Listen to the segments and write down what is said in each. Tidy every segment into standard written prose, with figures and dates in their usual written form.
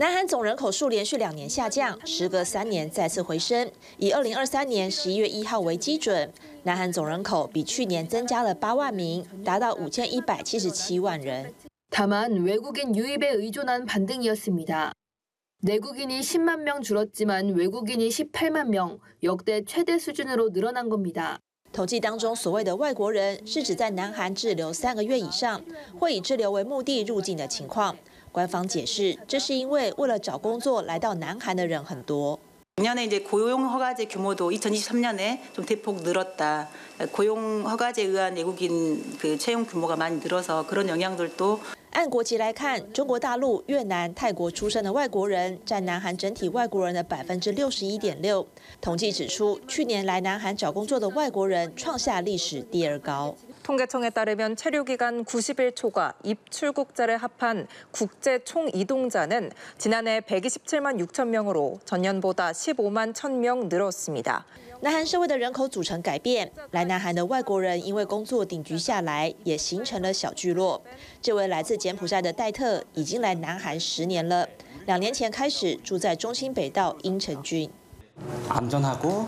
南韩总人口数连续2年下降，时隔3年再次回升。以2023年11月1号为基准，南韩总人口比去年增加了8万名，达到5177万人。다만 외국인 유입에 의존한 반등이었습니다. 내국인이 10만 명 줄었지만 외국인이 18만 명, 역대 최대 수준으로 늘어난 겁니다. 统计当中所谓的外国人，是指在南韩滞留3个月以上，或以滞留为目的入境的情况。官方解释，这是因为为了找工作来到南韩的人很多。작년에이제고용허가제규모도2023년에 좀대폭늘었다고용허가제에의한외국인그채용규모가많이늘어서그런영향들도按国籍来看，中国大陆、越南、泰国出生的外国人占南韩整体外国人的61.6%。统计指出，去年来南韩找工作的外国人创下历史第2高。统计청에따르면체류기간90일 초과입출국자를합한국제총이동자는지난해 127만 6천 명으로 전년보다 15만 1,000명 늘었습니다。南韩社会的人口组成改变，来南韩的外国人因为工作定居下来，也形成了小聚落。这位来自柬埔寨的戴特已经来南韩10年了，2年前开始住在中心北道英城郡。安全하고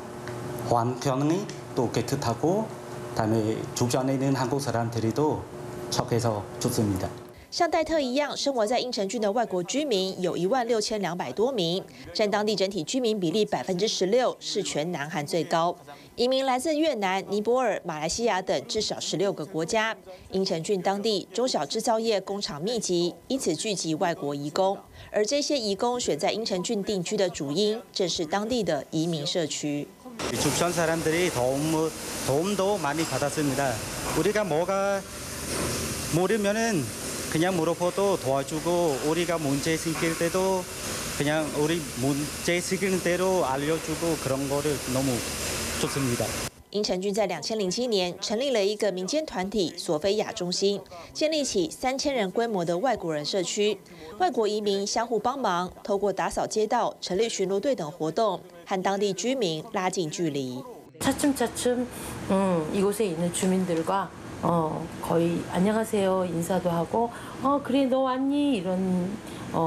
环境도깨끗하고다음에주변에있는한국사람들이도착해서좋습니다。像戴特一样生活在英城郡的外国居民有16,200多名，占当地整体居民比例16%，是全南韩最高。移民来自越南、尼泊尔、马来西亚等至少16个国家。英城郡当地中小制造业工厂密集，因此聚集外国移工。而这些移工选在英城郡定居的主因，正是当地的移民社区。주변사람들이도움도 많이 받았습니다. 우리가 뭐가 모르면은 그냥 물어봐도 도와주고 우리가 문제 생길 때도 그냥 우리 문제 생기는 대로 알려주고 그런 거를 너무 좋습니다。英城郡在2007年成立了一个民间团体索菲亚中心，建立起3000人规模的外国人社区。外国移民相互帮忙，透过打扫街道、成立巡逻队等活动，和当地居民拉近距离。차츰차츰 이곳에 있는 주민들과 거의 안녕하세요 인사도 하고 그래 너 왔니 이런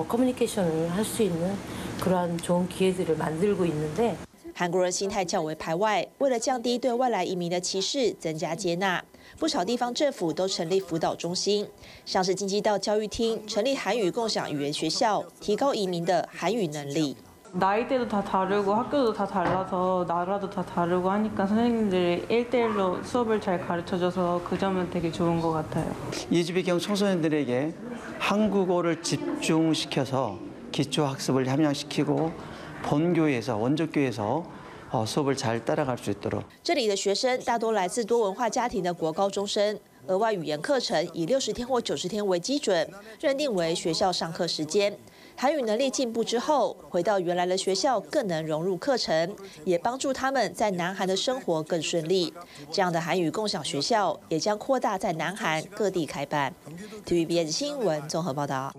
커뮤니케이션을 할 수 있는 그러한 좋은 기회들을 만들고 있는데. 韩国人心态较为排外，为了降低对外来移民的歧视，增加接纳，不少地方政府都成立辅导中心，像是京畿道教育厅成立韩语共享语言学校，提高移民的韩语能力。 나이대도 다 다르고 학교도 다 달라서 나라도 다 다르고 하니까 선생님들이 1:1로 수업을 잘 가르쳐줘서 그 점은 되게 좋은 것 같아요. 예지배경 청소년들에게 한국어를 집중시켜서 기초학습을 함양시키고 본교에서 원조교에서 수업을잘따라갈수있도록。这里的学生大多来自多文化家庭的国高中生，额外语言课程以60天或90天为基准，认定为学校上课时间。韩语能力进步之后，回到原来的学校更能融入课程，也帮助他们在南韩的生活更顺利。这样的韩语共享学校也将扩大在南韩各地开办。TVBS 新闻综合报道。